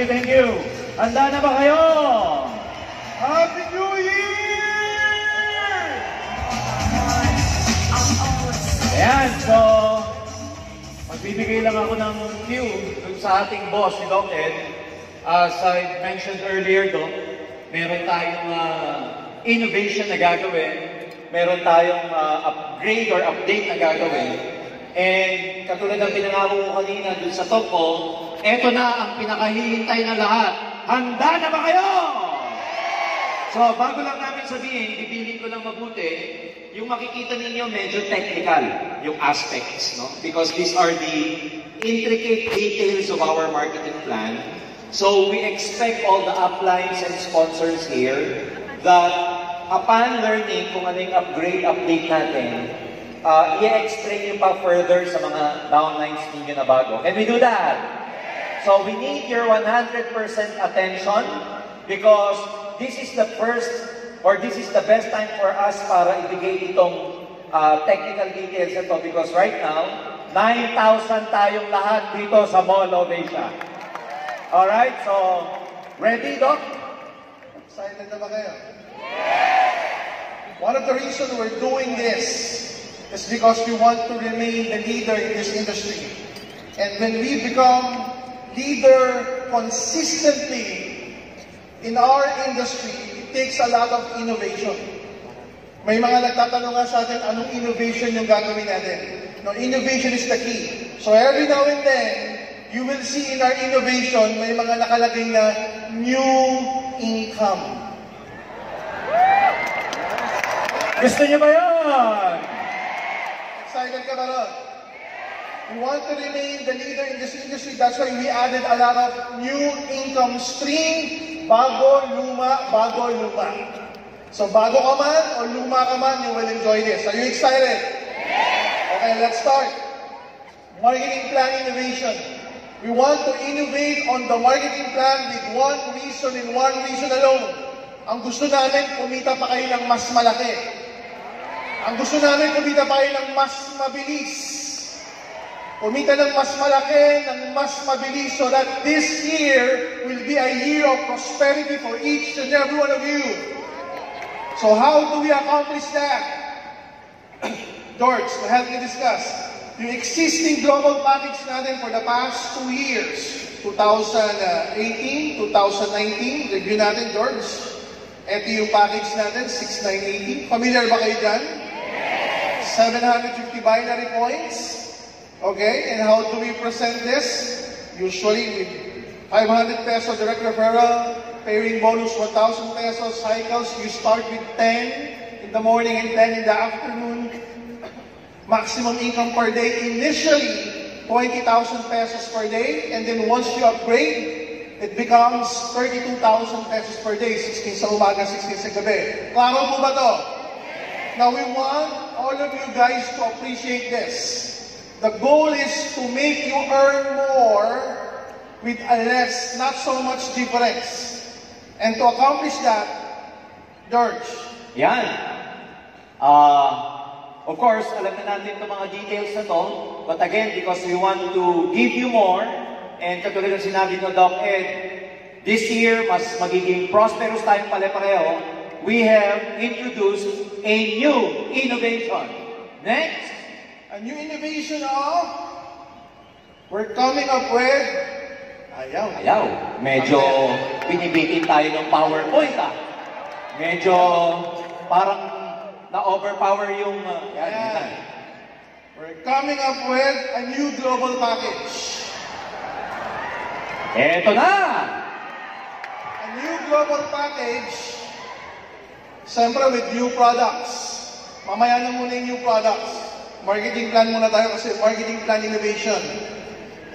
you, thank you. Handa na ba kayo? Happy New Year! Ayan, so, magbibigay lang ako ng cue sa ating boss ni Doc Ed. As I mentioned earlier, Doc, meron tayong innovation na gagawin. Meron tayong upgrade or update na gagawin. And katulad ng pinangako ko kanina dun sa top ko, eto na ang pinakahihintay na lahat. Handa na ba kayo? So, bago lang namin sabihin, bibiliin ko lang mabuti, yung makikita ninyo medyo technical, yung aspects, no? Because these are the intricate details of our marketing plan. So, we expect all the uplines and sponsors here that upon learning kung ano yung upgrade, update natin, i-explain nyo pa further sa mga downlines ninyo na bago. Can we do that? So we need your 100% attention because this is the first or this is the best time for us para ibigay itong technical details ito because right now, 9,000 tayong lahat dito sa Mall of Asia. Alright, so ready, Doc? Excited na ba kayo? One of the reasons we're doing this is because we want to remain the leader in this industry. And when we become leader consistently in our industry, it takes a lot of innovation. May mga nagtatanong nga sa atin, anong innovation yung gagawin natin? No, innovation is the key. So every now and then, you will see in our innovation, may mga nakalagay na new income. Gusto niyo ba yun? Excited ka ba ron? We want to remain the leader in this industry. That's why we added a lot of new income stream. Bago, luma, bago, luma. So bago ka man or luma ka man, you will enjoy this. Are you excited? Okay, let's start. Marketing plan innovation. We want to innovate on the marketing plan with one reason and one reason alone. Ang gusto namin, kumita pa kayo ng mas malaki. Ang gusto namin, kumita pa kayo ng mas mabilis. Kumita ng mas malaki, ng mas mabilis, so that this year will be a year of prosperity for each and every one of you. So how do we accomplish that? George, to help you discuss, the existing global package natin for the past 2 years, 2018, 2019, review natin, George. Ito yung package natin, 6,980. Familiar ba kayo dyan? 750 binary points. Okay, and how do we present this? Usually with 500 pesos direct referral, pairing bonus 1,000 pesos, cycles. You start with 10 in the morning and 10 in the afternoon. Maximum income per day, initially 20,000 pesos per day. And then once you upgrade, it becomes 32,000 pesos per day, 16 sa umaga, 16 sa gabi. Klaro po ba to? Now we want all of you guys to appreciate this. The goal is to make you earn more with a less, not so much difference. And to accomplish that, George. Yan. Of course, alam na natin itong mga details na to, but again, because we want to give you more, and katulad ng sinabi ng Doc Ed, this year, mas magiging prosperous tayong pare-pareho. We have introduced a new innovation. Next, a new innovation of we're coming up with ayaw. Medyo binibitin tayo ng PowerPoint Medyo parang na-overpower yung We're coming up with a new global package. Eto na! A new global package. Siyempre, with new products. Mamaya na muna yung new products. Marketing plan muna tayo kasi marketing plan innovation.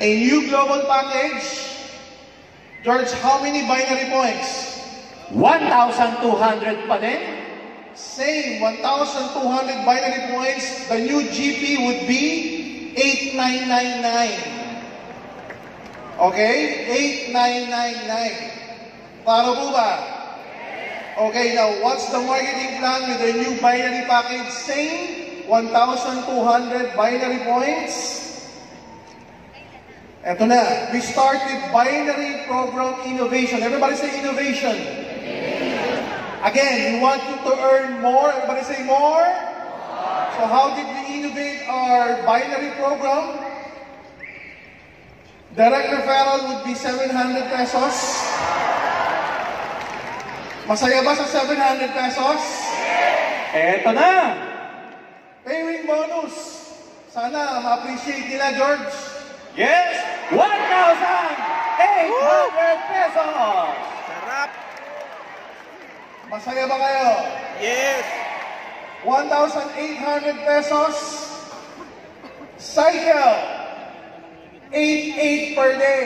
A new global package. George, how many binary points? 1,200 pa din. Same, 1,200 binary points. The new GP would be 8,999. Okay? 8,999. Klaro po ba? Okay, now what's the marketing plan with the new binary package? Same, 1,200 binary points. Eto na, we start with binary program innovation. Everybody say innovation. Again, you want to earn more. Everybody say more. So how did we innovate our binary program? Direct referral would be 700 pesos. Masaya ba sa 700 pesos? Eto na! Paying bonus. Sana ma-appreciate nila, George. Yes! 1,800 pesos! Sarap! Masaya ba kayo? Yes! 1,800 pesos. Cycle. 8,800 per day.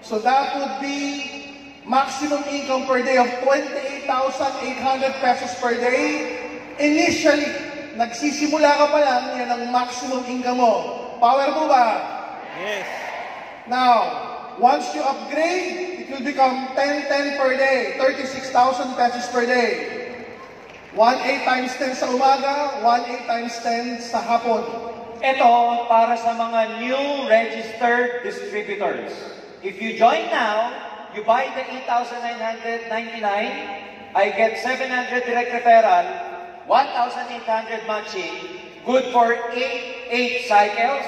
So that would be maximum income per day of 28,800 pesos per day. Initially, nagsisimula ka pa lang, yan ang maximum income mo. Power mo ba? Yes. Now, once you upgrade, it will become 10,10 per day, 36,000 pesos per day. 1,8 times 10 sa umaga, 1,8 times 10 sa hapon. Ito, para sa mga new registered distributors. If you join now, you buy the 8,999, I get 700 direct referral, 1,800 matching, good for 8 cycles,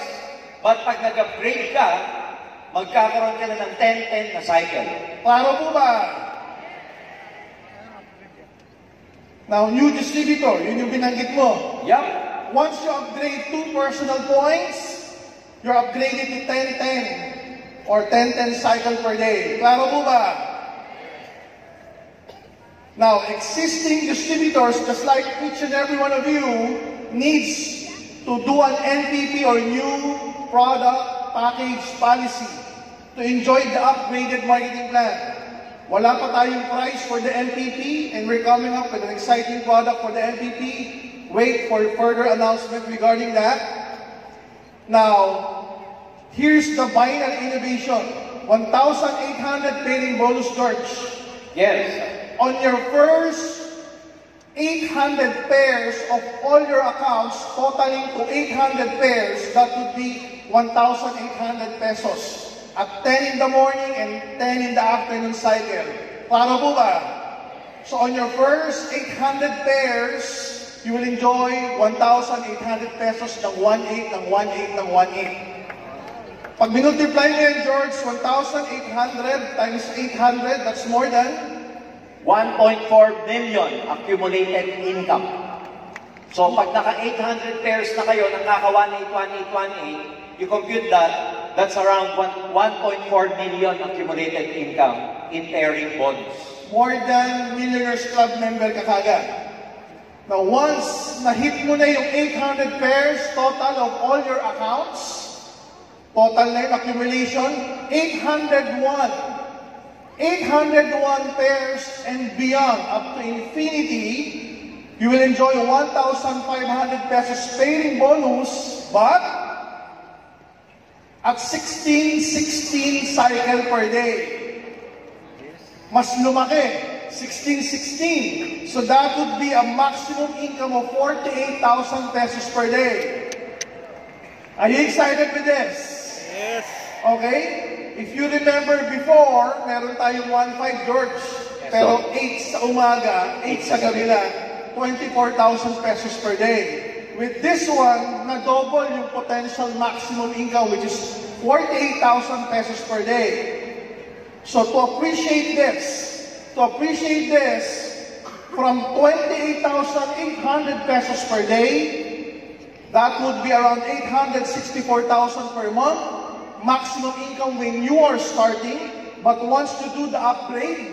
but pag nag-upgrade ka, magkakaroon ka na ng 10-10 na cycle. Klaro po ba? Now, new distributor, yun yung binanggit mo. Yep. Once you upgrade 2 personal points, you're upgraded to 10-10 or 10-10 cycle per day. Klaro po ba? Now, existing distributors, just like each and every one of you, needs to do an NPP or new product package policy to enjoy the upgraded marketing plan. Wala pa tayong price for the NPP, and we're coming up with an exciting product for the NPP. Wait for further announcement regarding that. Now, here's the binary innovation. 1,800 paying bonus, George. Yes. On your first 800 pairs of all your accounts, totaling to 800 pairs, that would be 1,800 pesos. At 10 in the morning and 10 in the afternoon cycle. Klaro po ba? So on your first 800 pairs, you will enjoy 1,800 pesos ng 1-8, ng 1-8, ng 1-8. Pag minultiply mo yan, George, 1,800 times 800, that's more than 1.4 million accumulated income. So pag naka 800 pairs na kayo, naka 1,818, you compute that, that's around 1.4 million accumulated income in pairing bonus. More than Millionaires Club member ka kagad. Now once na-hit mo na yung 800 pairs total of all your accounts, total na yung accumulation, 801 pairs and beyond, up to infinity, you will enjoy a 1,500 pesos pairing bonus, but at 16-16 cycle per day. Mas lumaki, 16-16. So that would be a maximum income of 48,000 pesos per day. Are you excited with this? Yes. Okay? If you remember before, meron tayong 1.5, George, pero 8 sa umaga, 8 sa gabi na, 24,000 pesos per day. With this one, na-double yung potential maximum income, which is 48,000 pesos per day. So to appreciate this, from 28,800 pesos per day, that would be around 864,000 per month, maximum income when you are starting, but once you do the upgrade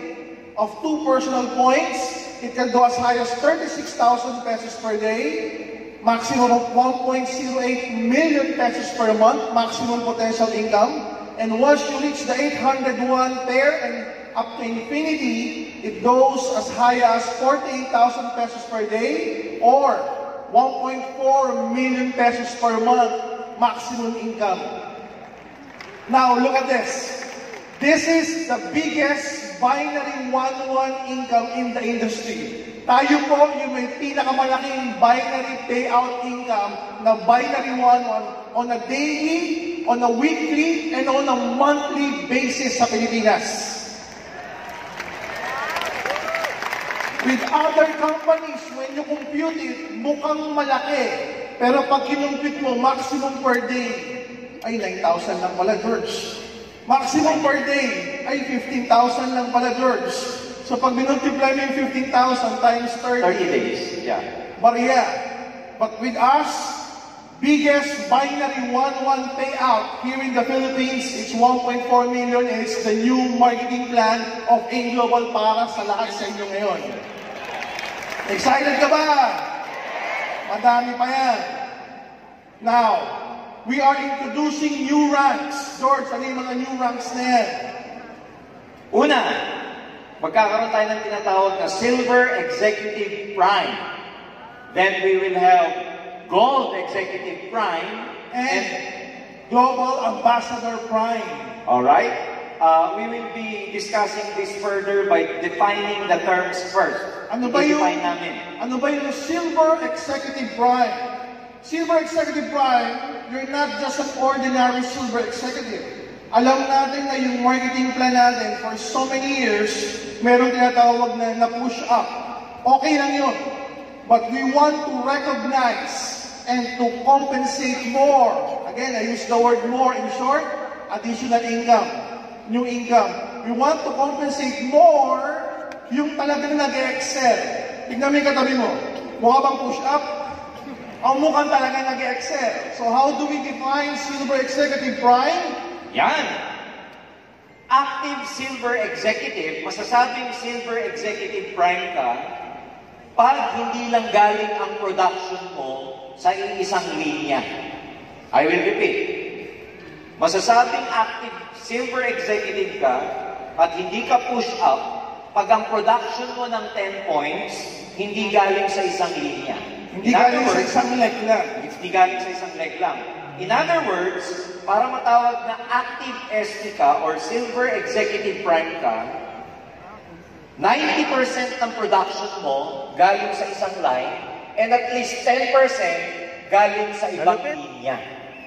of 2 personal points, it can go as high as 36,000 pesos per day, maximum of 1.08 million pesos per month, maximum potential income, and once you reach the 801 pair and up to infinity, it goes as high as 48,000 pesos per day or 1.4 million pesos per month, maximum income. Now, look at this. This is the biggest binary 1-1 income in the industry. Tayo po yung may pinakamalaking binary payout income na binary 1-1 on a daily on a weekly and on a monthly basis sa Pilipinas. With other companies, when you compute it, mukhang malaki. Pero pag kinumpit mo, maximum per day ay 9,000 lang pala, George. Maximum per day ay 15,000 lang pala, George. So pag binultiply mo yung 15,000 times 30 days, yeah. Barya. But with us, biggest binary 1-1 payout here in the Philippines, it's 1.4 million and it's the new marketing plan of AIM Global para sa lahat sa inyo ngayon. Excited ka ba? Madami pa yan. Now, we are introducing new ranks. George, ano yung mga new ranks na yan? Una, magkakaroon tayo ng tinatawag na Silver Executive Prime. Then we will have Gold Executive Prime and Global Ambassador Prime. Alright? We will be discussing this further by defining the terms first. Ano ba yung Silver Executive Prime? Silver Executive Prime, you're not just an ordinary Silver Executive. Alam natin na yung marketing plan natin for so many years, meron tinatawag na push up. Okay lang yun. But we want to recognize and to compensate more. Again, I use the word more in short, additional income, new income. We want to compensate more yung talagang nag-excel. Tignan mo yung katabi mo. Mukha bang push-up? Ang mukhang talagang nag-excel. So how do we define Silver Executive Prime? Yan! Active Silver Executive, masasabing Silver Executive Prime ka pag hindi lang galing ang production mo sa isang linya. I will repeat. Masasabing Active Silver Executive ka at hindi ka push-up pag ang production mo ng 10 points, hindi galing sa isang linya. Hindi galing sa isang leg lang. Hindi galing sa isang leg lang. In other words, para matawag na active ST ka or Silver Executive Prime ka, 90% ng production mo galing sa isang line and at least 10% galing sa ibang linya.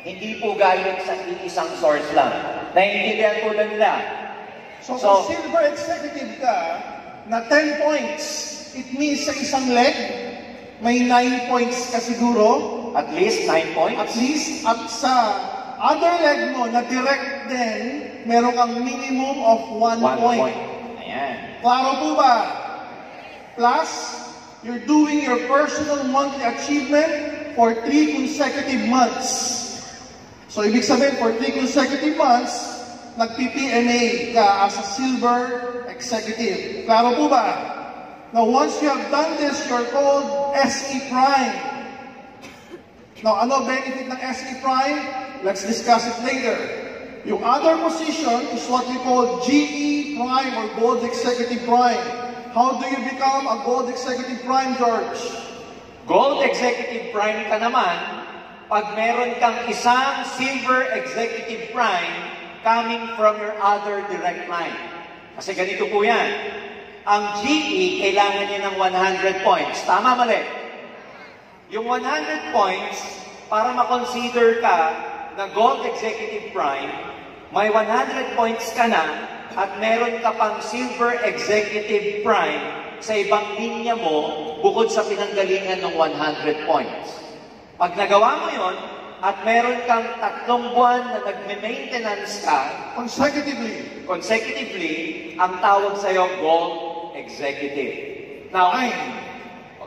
Hindi po galing sa isang source lang. Naiintindihan po lang nila. So, kung Silver Executive ka na 10 points, it means sa isang leg, may 9 points ka siguro. At least 9 points? At least. At sa other leg mo na direct din, meron kang minimum of 1 point. Ayan. Klaro po ba? Plus, you're doing your personal monthly achievement for 3 consecutive months. So, ibig sabihin, for 3 consecutive months, nag-PPMA ka as a Silver Executive. Klaro po ba? Now, once you have done this, you're called SE Prime. Now, ano benefit ng SE Prime? Let's discuss it later. Yung other position is what we call GE Prime or Gold Executive Prime. How do you become a Gold Executive Prime, George? Gold Executive Prime ka naman pag meron kang isang Silver Executive Prime coming from your other direct line. Kasi ganito po yan. Ang GE, kailangan niya ng 100 points. Tama, mali? Yung 100 points, para makonsider ka na Gold Executive Prime, may 100 points ka na at meron ka pang Silver Executive Prime sa ibang linya mo bukod sa pinanggalingan ng 100 points. Pag nagawa mo yon, at meron kang 3 buwan na nagme-maintenance ka, consecutively, ang tawag sa'yo, Gold Executive. Now,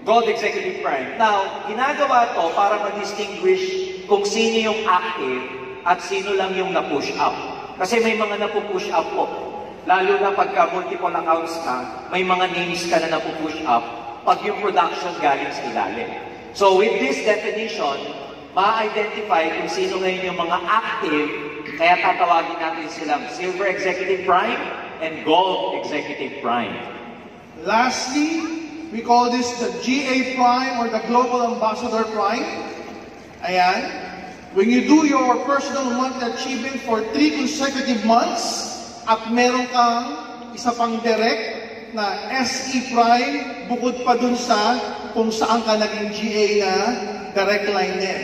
Gold Executive Prime. Now, ginagawa to para ma-distinguish kung sino yung active at sino lang yung na-push up. Kasi may mga na-push up po. Lalo na pagka multiple accounts ka, may mga names ka na na-push up pag yung production galing sa ilalim. So, with this definition, ma-identify kung sino ngayon yung mga active, kaya tatawagin natin silang Silver Executive Prime and Gold Executive Prime. Lastly, we call this the GA Prime or the Global Ambassador Prime. Ayan. When you do your personal month achievement for 3 consecutive months, at meron kang isa pang direct na SE Prime, bukod pa dun sa kung saan ka naging GA na direct line din.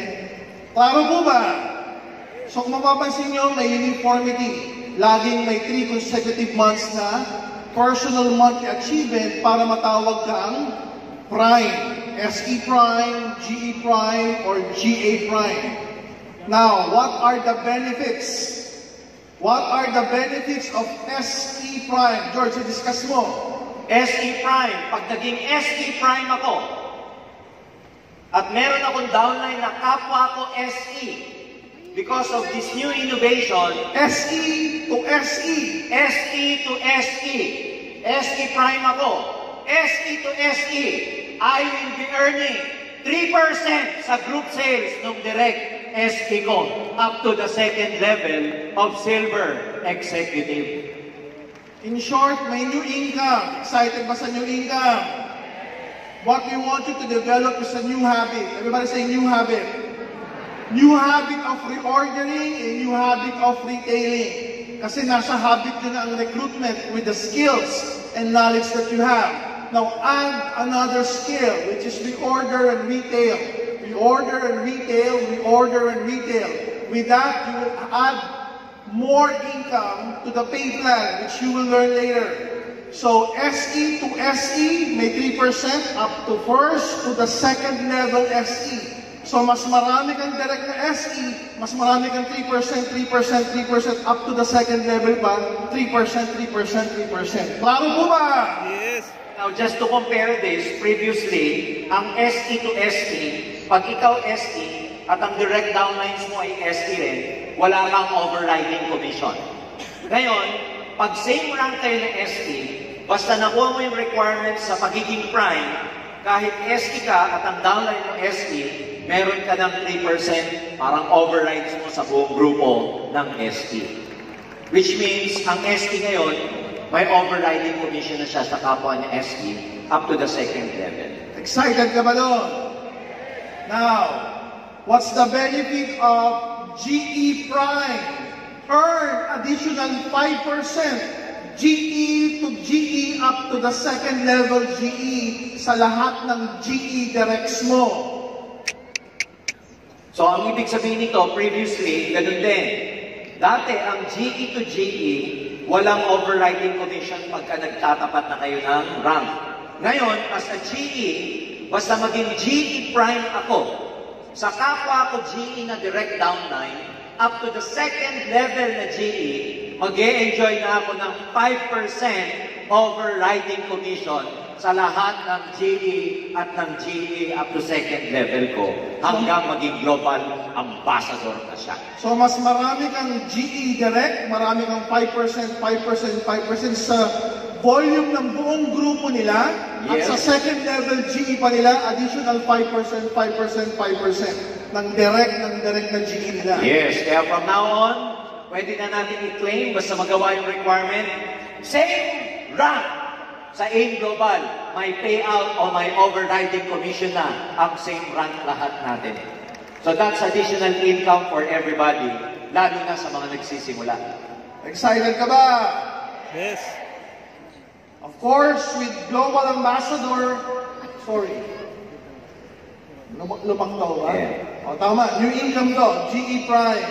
Klaro po ba? So kung mapapansin nyo, may uniformity. Laging may 3 consecutive months na personal monthly achievement para matawag kang prime. SE prime, GE prime, or GA prime. Now, what are the benefits? What are the benefits of SE prime? George, i-discuss mo. SE prime. Pag naging SE prime ako, at meron akong downline na kapwa ko SE, because of this new innovation, SE to SE, SE to SE, SE prime ako, SE to SE, I will be earning 3% sa group sales ng direct SE ko up to the 2nd level of silver executive. In short, may new income. Excited ba sa new income? What we want you to develop is a new habit. Everybody say new habit. New habit of reordering and new habit of retailing. Kasi nasa habit na ang recruitment with the skills and knowledge that you have. Now add another skill, which is reorder and retail. Reorder and retail, reorder and retail. With that, you will add more income to the pay plan, which you will learn later. So SE to SE, may 3% up to 1st to the 2nd level SE. So, mas marami kang direct na SE, mas marami kang 3%, 3%, 3%, up to the 2nd level pa, 3%, 3%, 3%. Klaro po ba? Yes. Now, just to compare this, previously, ang SE to SE, pag ikaw SE, at ang direct downlines mo ay SE rin, wala kang overriding commission. Ngayon, pag same rank tayo ng SE, basta nakuha mo yung requirements sa pagiging prime, kahit SE ka at ang downline ng SE, meron ka ng 3%, parang overrides mo sa buong grupo ng ST. Which means, ang ST ngayon, may overriding commission na siya sa kapwa ng ST up to the 2nd level. Excited ka ba doon? Now, what's the benefit of GE prime? Earn additional 5%. GE to GE up to the 2nd level GE sa lahat ng GE directs mo. So, ang ibig sabihin nito, previously, ganun din. Dati, ang GE to GE, walang overriding commission pagka nagtatapat na kayo ng rank. Ngayon, as a GE, basta maging GE prime ako, sa kapwa ko GE na direct downline, up to the 2nd level na GE, mag-e-enjoy na ako ng 5% overriding commission sa lahat ng GE at ng GE up to 2nd level ko hanggang maging global ambassador na siya. So mas marami kang GE direct, marami kang 5%, 5%, 5% sa volume ng buong grupo nila, yes. At sa 2nd level GE pa nila, additional 5%, 5%, 5% ng direct na GE nila. Yes, kaya from now on, pwede na natin i-claim basta magawa yung requirement, same rank. Sa AIM Global, may payout o may overriding commission na ang same rank lahat natin. So that's additional income for everybody, lalo na sa mga nagsisimula. Excited ka ba? Yes. Of course, with Global Ambassador, sorry, lumang daw ba? Yeah. O tama, new income to, GE prime.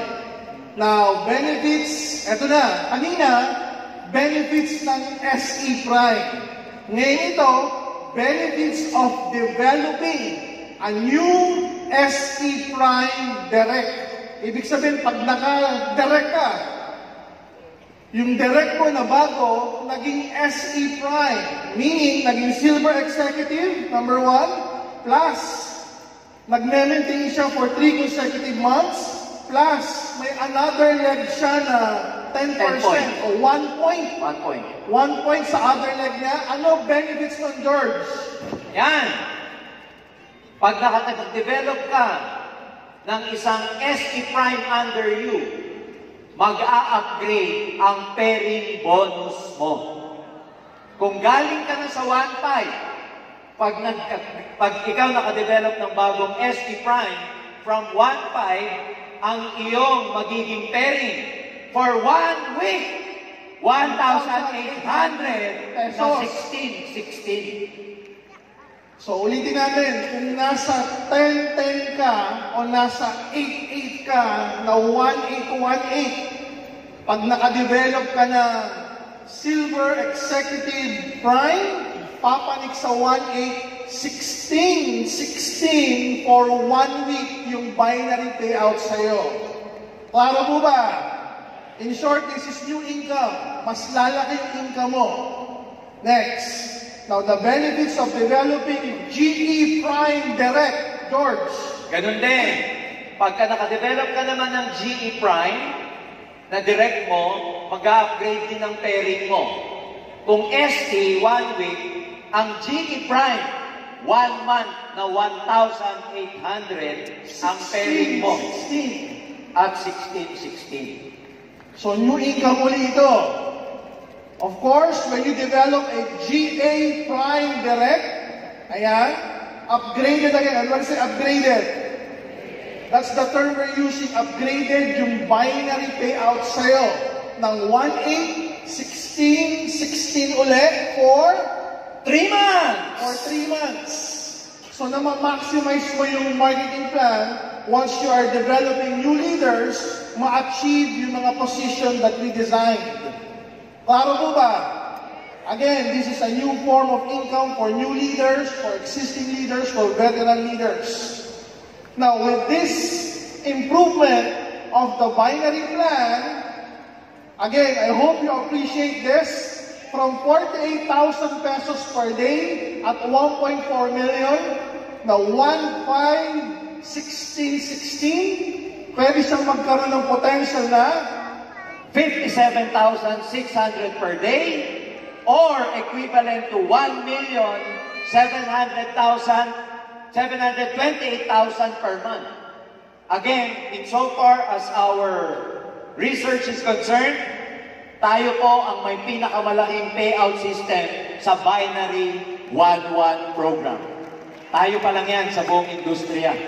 Now, benefits, eto na, kanina, benefits ng SE prime. Ngayon ito, benefits of developing a new SE prime direct. Ibig sabihin, pag naka-direct ka, yung direct mo na bago, naging SE prime. Meaning, naging silver executive, number 1, plus, nag-maintain siya for 3 consecutive months, plus, may another leg siya na 10% or 1 point. 1 point. 1 point sa other leg niya. Ano benefits ng George? Yan. Pag nakatag-develop ka ng isang SE prime under you, mag-a-upgrade ang pairing bonus mo. Kung galing ka na sa 1.5, pag ikaw nakadevelop ng bagong SE prime, from 1.5, ang iyong magiging pairing for 1 week, 1,800 pesos. 16. So, ulitin natin, kung nasa 10-10 ka o nasa 8-8 ka na 1-8-1-8, pag nakadevelop ka na Silver Executive Prime, papanik sa 1-8, 16-16 for 1 week yung binary payout sa'yo. Klaro po ba? In short, this is new income. Mas lalaki yung income mo. Next. Now, the benefits of developing GE Prime Direct, George. Ganun din. Pagka nakadevelop ka naman ng GE Prime, na direct mo, mag-upgrade din ang pairing mo. Kung ST, 1 week, ang GE Prime, 1 month na 1,800 ang pairing mo. 16. At 16-16. So, new income ulit ito. Of course, when you develop a GA Prime Direct, ayan, upgraded again. Everyone say upgraded. That's the term we're using, upgraded yung binary payout sa'yo ng 1-8, 16, 16 ulit for 3 months. Or 3 months. So, na ma-maximize mo yung marketing plan once you are developing new leaders, ma-achieve yung mga position that we designed. Klaro po ba? Again, this is a new form of income for new leaders, for existing leaders, for veteran leaders. Now, with this improvement of the binary plan, again, I hope you appreciate this. From 48,000 pesos per day at 1.4 million, na 1,516,16, pwede siyang magkaroon ng potential na 57,600 per day or equivalent to 1,728,000 per month. Again, in so far as our research is concerned, tayo po ang may pinakamalaking payout system sa binary 1-1 program. Tayo pa lang yan sa buong industriya.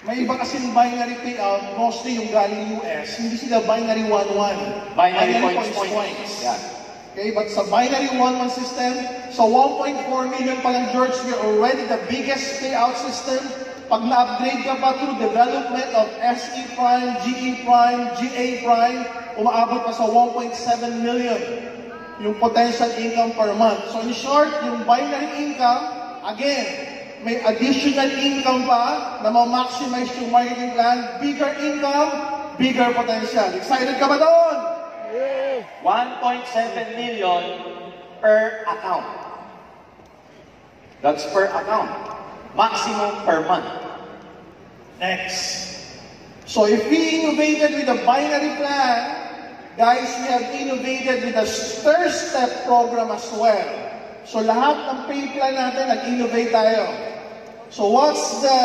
May iba kasing binary payout, mostly yung galing US, hindi sila binary 1-1. Binary points. Yeah. Okay, but sa binary 1-1 system, so 1.4 million pa lang, George, we're already the biggest payout system. Pag na-upgrade ka pa through development of SE Prime, GE Prime, GA Prime, umaabot pa sa 1.7 million yung potential income per month. So in short, yung binary income, again, may additional income pa na ma-maximize yung marketing plan. Bigger income, bigger potential. Excited ka ba doon? Yes. 1.7 million per account. That's per account. Maximum per month. Next. So if we innovated with a binary plan, guys, we have innovated with a third-step program as well. So lahat ng pay plan natin, nag-innovate tayo. So what's the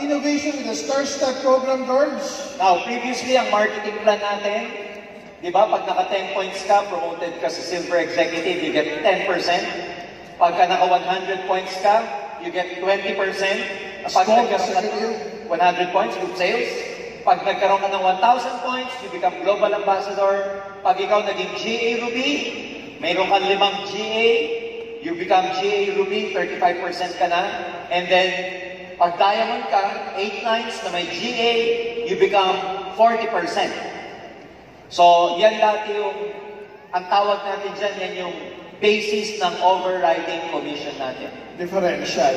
innovation with the third-step program, George? Now, previously, ang marketing plan natin, di ba, pag naka 10 points ka, promoted ka sa Silver Executive, you get 10%. Pagka naka 100 points ka, you get 20%. Pag nagkaroon ka ng 100 points, group sales. Pag nagkaroon ka ng 1,000 points, you become Global Ambassador. Pag ikaw naging GA Ruby, mayroon kang 5 GA, you become GA Ruby, 35% ka na. And then, pag diamond ka, 8 lines na may GA, you become 40%. So, yan dati yung, ang tawag natin dyan, yan yung basis ng overriding commission natin. Differential.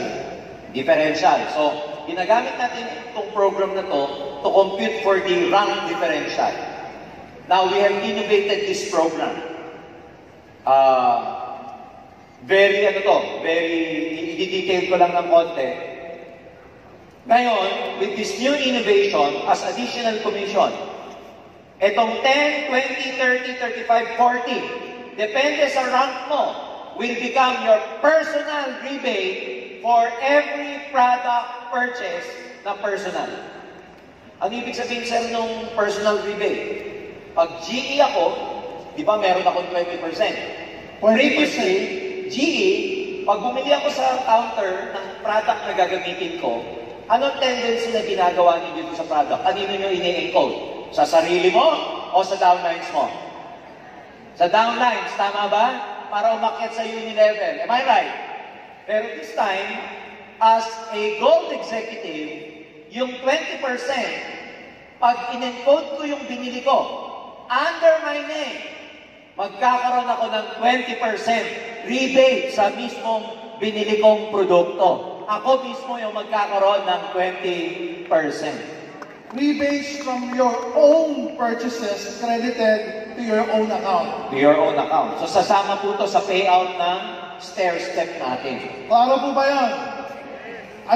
So, ginagamit natin itong program na to compute for the rank differential. Now, we have innovated this program. Very i-detail ko lang ng konti. Ngayon, with this new innovation as additional commission, etong 10, 20, 30, 35, 40, depende sa rank mo, will become your personal rebate for every product purchase na personal. Ano ibig sabihin, sir, nung personal rebate? Pag GE ako, di ba meron akong 20%? Previously, GE, pag bumili ako sa counter ng product na gagamitin ko, anong tendency na ginagawa niyo dito sa product? Kanino niyo ini-encode? Sa sarili mo o sa downlines mo? Sa downlines, tama ba? Para umakyat sa uni level. Am I right? Pero this time, as a gold executive, yung 20%, pag in-encode ko yung binili ko, under my name, magkakaroon ako ng 20% rebate sa mismong binili kong produkto. Ako mismo yung magkakaroon ng 20%. Rebates from your own purchases credited to your own account. To your own account. So sasama po to sa payout ng stair-step natin. Klaro po ba yan?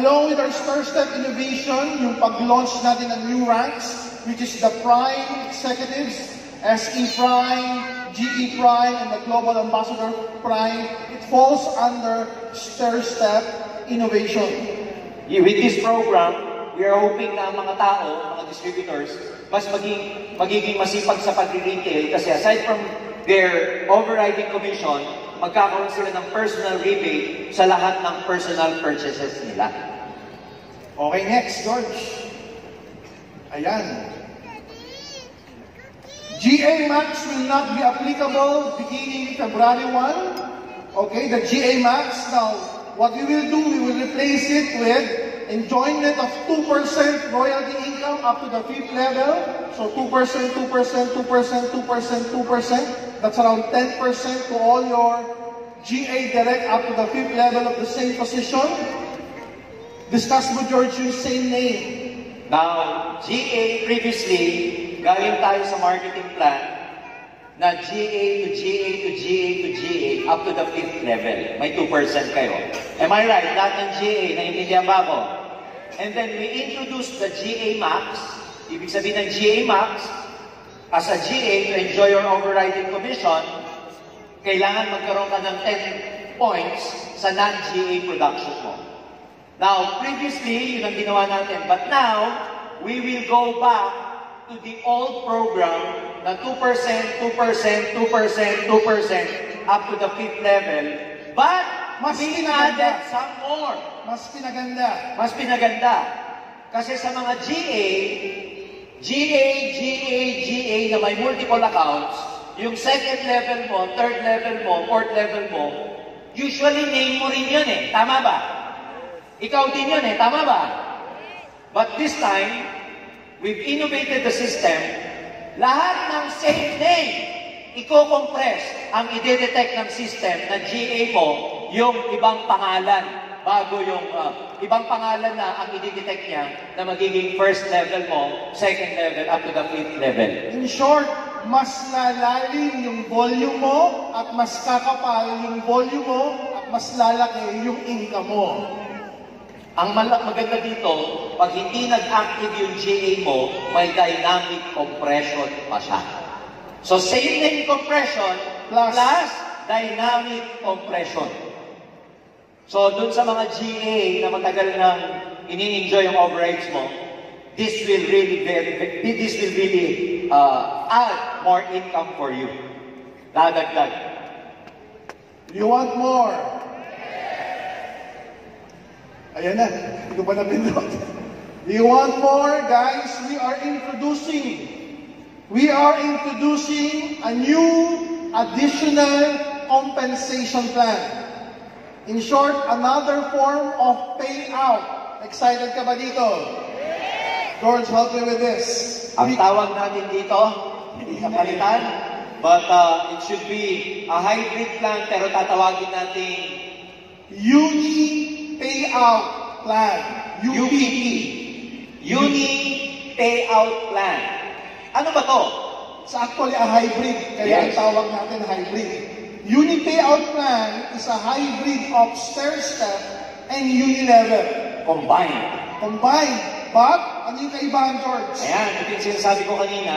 Along with our stair-step innovation, yung pag-launch natin ng new ranks, which is the prime executives, SE Prime, GE Prime, and the Global Ambassador Prime. It falls under stair-step innovation. With this program, we are hoping na ang mga tao, mga distributors, mas magiging masipag sa pag-retail kasi aside from their overriding commission, magkakaroon sila ng personal rebate sa lahat ng personal purchases nila. Okay, next, George. Ayan. GA Max will not be applicable beginning February 1. Okay, the GA Max. Now, what we will do, we will replace it with enjoyment of 2% royalty income up to the 5th level. So 2%, 2%, 2%, 2%, 2%, 2%. That's around 10% to all your GA direct up to the 5th level of the same position. Discuss with George yung same name. Now, GA previously, galing tayo sa marketing plan na GA to GA to GA to GA up to the 5th level. May 2% kayo. Am I right? Lahat ng GA, naiintindihan ba ako? And then we introduced the GA Max. Ibig sabihin ng GA Max, as a GA to enjoy your overriding commission, kailangan magkaroon ka ng 10 points sa non-GA production mo. Now, previously, yun ang ginawa natin. But now, we will go back to the old program na 2%, 2%, 2%, 2% up to the 5th level. But, we added some more. Mas pinaganda. Mas pinaganda. Kasi sa mga GA na may multiple accounts, yung 2nd level mo, 3rd level mo, 4th level mo, usually name mo rin yun eh. Tama ba? Ikaw din yun eh, tama ba? But this time, we've innovated the system. Lahat ng same name, i-compress ang i-detect ng system na GA mo, yung ibang pangalan, bago yung ibang pangalan na ang i-detect niya na magiging first level mo, second level, up to the 5th level. In short, mas lalalim yung volume mo at mas kakapal yung volume mo at mas lalaki yung income mo. Ang maganda dito, pag hindi nag-active yung GA mo, may dynamic compression pa siya. So, same name compression plus dynamic compression. So, dun sa mga GA na matagal nang ini-enjoy yung overrides mo, this will really add more income for you. Dadagdag. You want more? Ayan na, hindi ko pa napindot. Do you want more, guys? We are introducing a new additional compensation plan. In short, another form of payout. Excited ka ba dito? George, help me with this. Ang tawag natin dito, hindi kapalitan, but it should be a hybrid plan, pero tatawagin natin Uni Payout Plan. UPP. Uni Payout Plan. Ano ba to? It's actually a hybrid. Kaya tawag natin hybrid. Uni Payout Plan is a hybrid of stair-step and uni-level. Combined. But, ano yung kaibahan, George? Ayan, ito yung sinasabi ko kanina.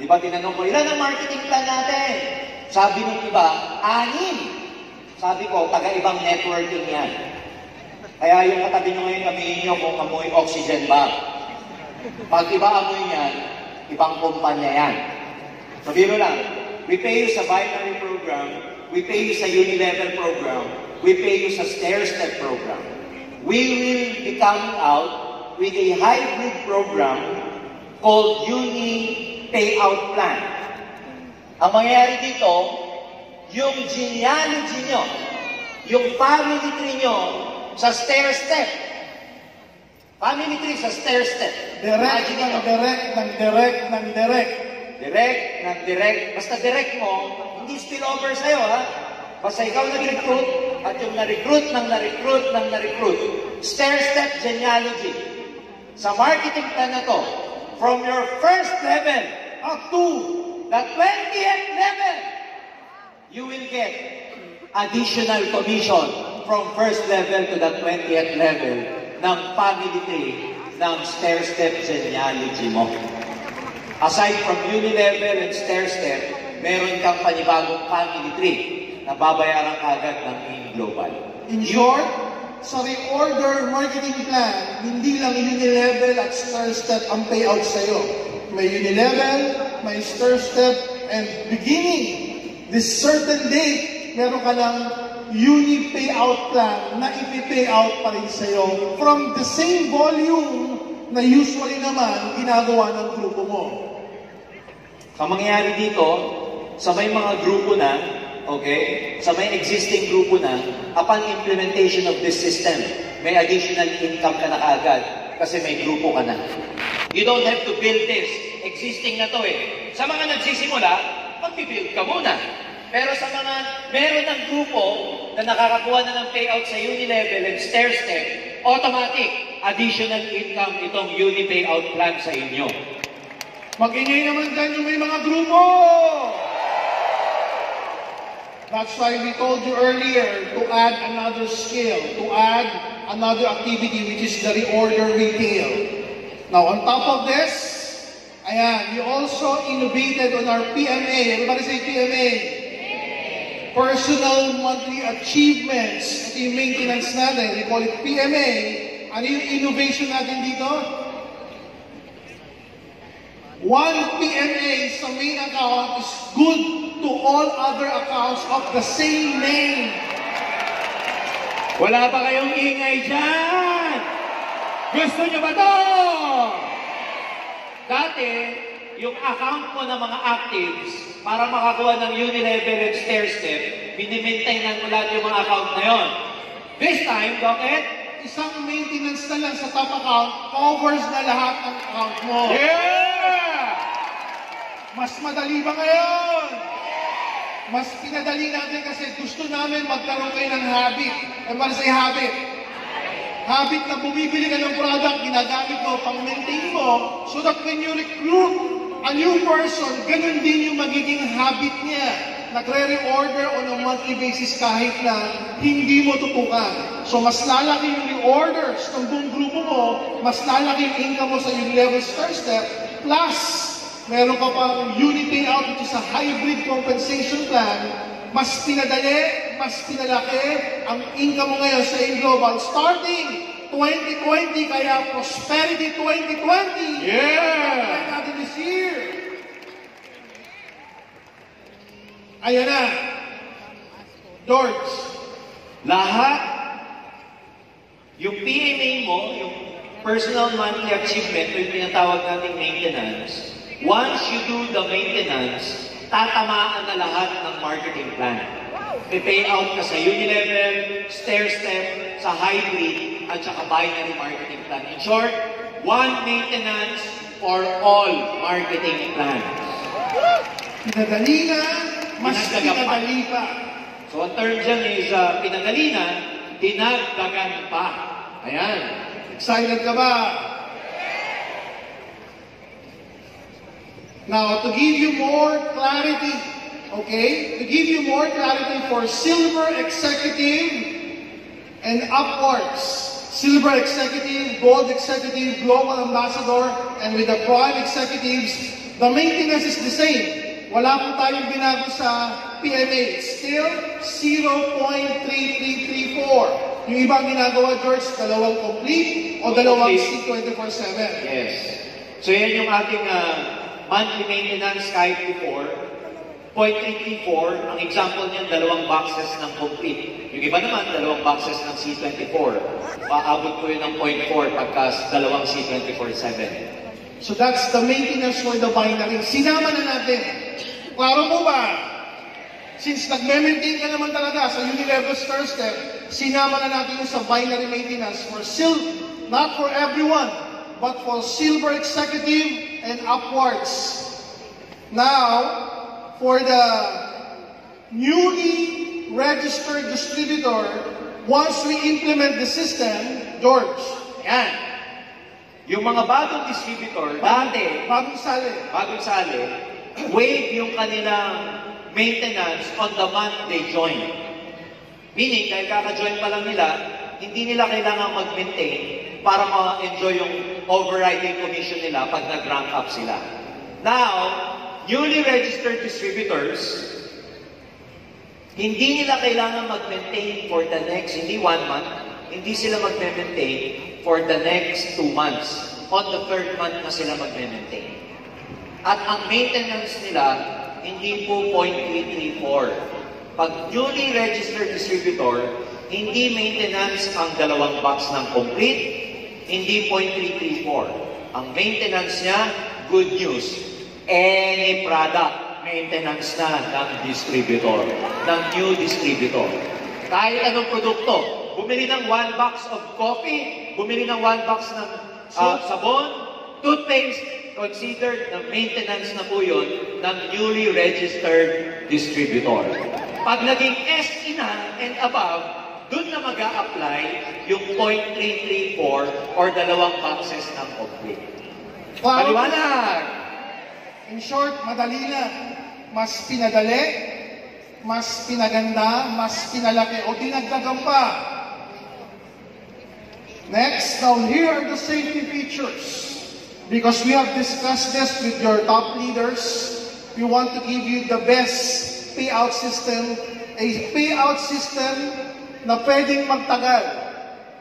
Di ba tinanong ko, ilan ang marketing plan natin? Sabi ng iba, 6. Sabi ko, taga-ibang networking yan. Kaya yung katabi nyo ngayon, aminin nyo kung amoy oxygen ba. Pag iba amoy niyan, ibang kumpanya yan. Sabihin mo lang, we pay you sa binary program, we pay you sa uni-level program, we pay you sa stair-step program. We will be coming out with a hybrid program called Uni Payout Plan. Ang mangyayari dito, yung genealogy nyo, yung family tree nyo sa stair step. Family tree sa stair step. Direct ng direct ng direct ng direct. Direct ng direct. Basta direct mo, hindi spillover sa'yo, ha? Basta ikaw nag-recruit at yung na-recruit ng na-recruit ng na-recruit. Stair step genealogy. Sa marketing plan na to, from your first level up to the 20th level, you will get additional commission from first level to the 20th level ng family tree ng stair-step genealogy mo. Aside from unilevel and stair-step, meron kang panibagong family tree na babayaran agad ng AIM Global. In short, sa reorder marketing plan, hindi lang unilevel at stair-step ang payout sa'yo. May unilevel, may stair-step, and beginning this certain date, meron ka ng uni-payout plan na ipi-payout pa rin sa'yo from the same volume na usually naman ginagawa ng grupo mo. Ang mangyayari dito, sa may mga grupo na, okay, sa may existing grupo na, upon implementation of this system, may additional income ka na agad kasi may grupo ka na. You don't have to build this. Existing na to eh. Sa mga nagsisimula, mag-build ka muna. Pero sa mga meron ng grupo na nakakakuha na ng payout sa unilevel and stair-step, automatic additional income itong uni-payout plan sa inyo. Mag-ingay naman dyan yung may mga grupo! That's why we told you earlier to add another skill, to add another activity, which is the reorder retail. Now, on top of this, ayan, we also innovated on our PMA. Everybody say PMA. Personal Monthly Achievements. Ito yung maintenance natin. We call it PMA. Ano yung innovation natin dito? One PMA sa main account is good to all other accounts of the same name. Wala pa kayong ingay dyan? Gusto nyo ba to? Dati, yung account mo ng mga actives, para makakuha ng unilevel and stair-step, binimaintain mo lahat yung mga account na yon. This time, Doc Ed, isang maintenance na lang sa top account, covers na lahat ng account mo. Yeah! Mas madali ba ngayon? Mas pinadali natin kasi gusto namin magkaroon kayo ng habit. And para sa habit, habit na bumibili ka ng product, ginagamit mo, pang-maintain mo, so that when you recruit a new person, ganun din yung magiging habit niya. Nagre-reorder on a monthly basis kahit na hindi mo tutukan. So, mas lalaki yung reorders ng buong grupo mo, mas lalaki yung income mo sa yung level first step, plus, meron ka pang unit payout, which is a hybrid compensation plan. Mas pinadali, mas pinalaki ang income mo ngayon sa AIM Global starting 2020, kaya Prosperity 2020. Yeah! Natin this year. Ayan na. George, lahat yung PMA mo, yung Personal Monthly Achievement, yung pinatawag nating maintenance, once you do the maintenance, tatamaan na lahat ng marketing plan. May payout ka sa unilevel, stair-step, sa hybrid, at saka binary marketing plan. In short, one maintenance for all marketing plans. Pinadali na, mas pinadali pa. So, ang term dyan is pinadali na, dinagdagan pa. Ayan. Excited ka ba? Now, to give you more clarity, okay? To give you more clarity for Silver Executive and upwards. Silver Executive, Gold Executive, Global Ambassador, and with the Prime Executives, the maintenance is the same. Wala po tayong binago sa PMA. Still, 0.3334. Yung ibang ginagawa, George, dalawang complete o dalawang C24/7. Yes. So, yan yung ating monthly maintenance kahit before, 0.334, ang example niyan, dalawang boxes ng complete. Yung iba naman, dalawang boxes ng C24. Paabot po yun ng 0.4 pagkas dalawang C24/7. So that's the maintenance for the binary. Sinama na natin. Klaro mo ba? Since nag-maintain ka naman talaga sa Unilever's first step, sinama na natin yung sa binary maintenance for silver, not for everyone, but for silver executive and upwards. Now, for the newly registered distributor, once we implement the system, George, yan. Yung mga bagong distributor, bagong sali, waive yung kanilang maintenance on the month they join. Meaning, kahit kaka-join pa lang nila, hindi nila kailangan mag-maintain para ma-enjoy yung overriding commission nila pag nag-rank up sila. Now, newly registered distributors, hindi nila kailangan mag-maintain for the next, hindi 1 month, hindi sila mag-maintain for the next 2 months. On the 3rd month na sila mag-maintain. At ang maintenance nila, hindi po 0.834. Pag newly registered distributor, hindi maintenance ang dalawang box ng complete, hindi 0.334. Ang maintenance niya, good news, any product, maintenance na ng distributor, ng new distributor. Kahit anong produkto, bumili ng 1 box of coffee, bumili ng 1 box ng sabon, toothpaste, considered na maintenance na po yun ng newly registered distributor. Pag naging SE na and above, dun na mag-a-apply yung 0.334 or dalawang boxes ng complete. Wow. Maliwanag! In short, madali na. Mas pinadali, mas pinaganda, mas pinalaki o dinagdagan pa. Next, now here are the safety features. Because we have discussed this with your top leaders, we want to give you the best payout system, a payout system na pwedeng magtagal.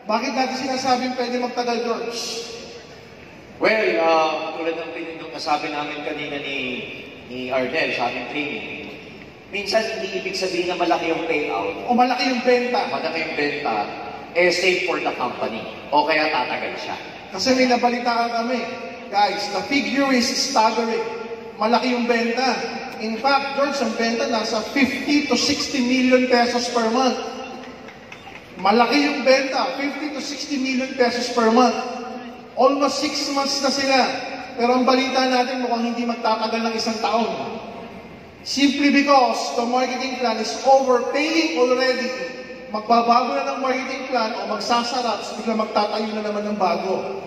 Bakit natin sinasabing pwedeng magtagal, George? Well, tulad ng nasabi namin kanina ni Ardel sa ating training, minsan hindi ibig sabihin na malaki yung payout. O malaki yung benta. Malaki yung benta, eh safe for the company. O kaya tatagal siya. Kasi may nabalitaan kami. Guys, the figure is staggering. Malaki yung benta. In fact, George, ang benta nasa 50 to 60 million pesos per month. Malaki yung benta, 50 to 60 million pesos per month. Almost 6 months na sila. Pero ang balita natin mukhang hindi magtatagal ng 1 taon. Simply because the marketing plan is overpaying already. Magbabago na ng marketing plan o magsasarap so bigla magtatayo na naman ng bago.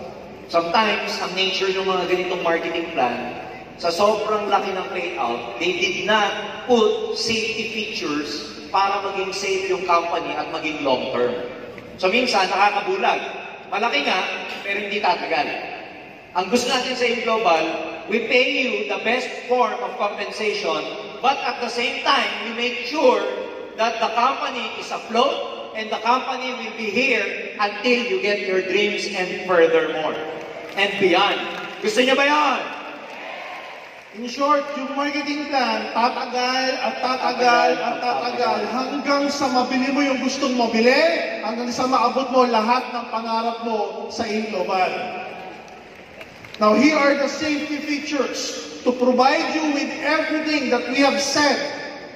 Sometimes, ang nature ng mga ganitong marketing plan, sa sobrang laki ng payout, they did not put safety features para maging safe yung company at maging long term. So minsan, nakakabulag. Malaki nga, pero hindi tatagal. Ang gusto natin sa AIM Global, we pay you the best form of compensation, but at the same time, we make sure that the company is afloat, and the company will be here until you get your dreams and furthermore and beyond. Gusto niyo ba yan? In short, yung marketing plan, tatagal hanggang sa mabili mo yung gustong mabili, hanggang sa maabot mo lahat ng pangarap mo sa AIM Global. Now, here are the safety features to provide you with everything that we have said.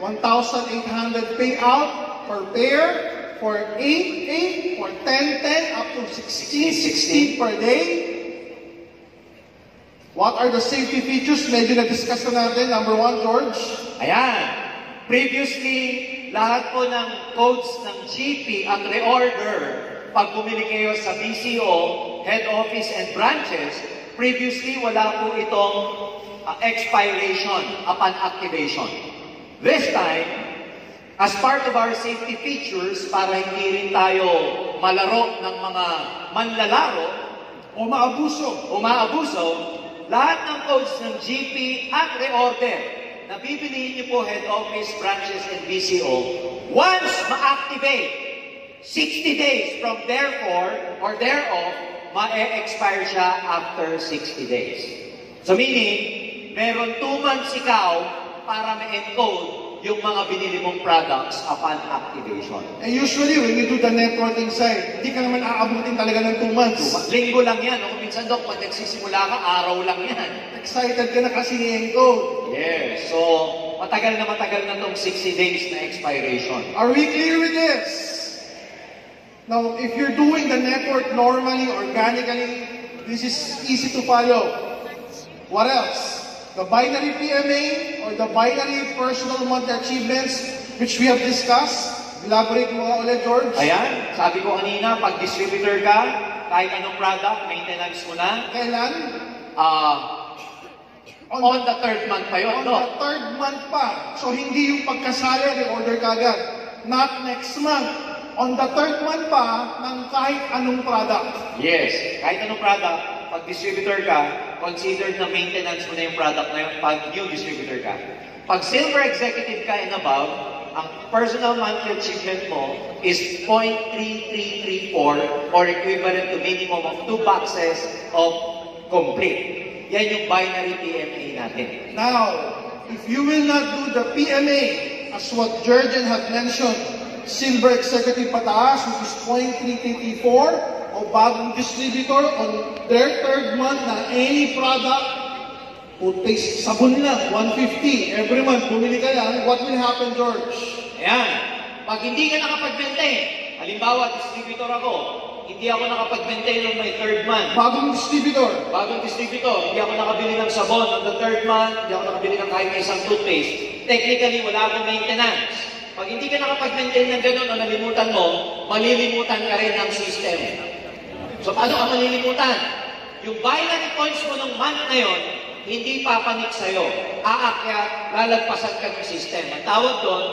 1,800 payout per pair, for 8, for 10, up to 16 per day. What are the safety features? Medyo na-discuss na natin. Number 1, George. Ayan. Previously, lahat po ng codes ng GP at reorder, pag bumili kayo sa BCO, head office and branches, previously wala po itong expiration upon activation. This time, as part of our safety features, para hindi rin tayo malaro ng mga manlalaro o maabuso, lahat ng codes ng GP at reorder na bibilihin niyo po head office, branches, and BCO, once ma-activate, 60 days from therefore or thereof, ma-expire siya after 60 days. So meaning, meron 2 months ikaw para ma-encode yung mga binili mong products upon activation. And usually, when you do the networking side, hindi ka naman aabutin talaga ng 2 months. Linggo lang yan. O minsan, Doc, pag nagsisimula ka, araw lang yan. Excited ka na kasi ni Enco. Yes. So, matagal na itong 60 days na expiration. Are we clear with this? Now, if you're doing the network normally, organically, this is easy to follow. What else? The binary PMA or the binary personal month achievements, which we have discussed. Elaborate mo nga ulit, George. Ayan, sabi ko kanina, pag distributor ka, kahit anong product, maintenance mo na. Kailan? On the third month pa yun, no? On the third month pa. So, hindi yung pagkasala, reorder ka agad. Not next month. On the third month pa, ng kahit anong product. Yes. Kahit anong product, pag distributor ka, considered na maintenance mo na yung product na yun pag new distributor ka. Pag silver executive ka and above, ang personal monthly achievement mo is 0.3334 or equivalent to minimum of 2 boxes of complete. Yan yung binary PMA natin. Now, if you will not do the PMA, as what Jurgen had mentioned, silver executive pataas, which is 0.334, o bagong distributor on their third month na any product, toothpaste, sabon lang, 150, every month, bumili ka lang, what will happen, George? Ayan, pag hindi ka nakapagbente, halimbawa, distributor ako, hindi ako nakapagbenta ng my third month. Bagong distributor. Hindi ako nakabili ng sabon on the third month. Hindi ako nakabili ng kahit isang toothpaste. Technically, wala akong maintenance. Pag hindi ka nakapagbenta ng ganun o nalimutan mo, malilimutan ka rin ng system. So, paano ka malilimutan? Yung binary points mo ng month na yun, hindi papanik sa'yo. Aakyat, lalagpasan ka ng system. Ang tawag doon,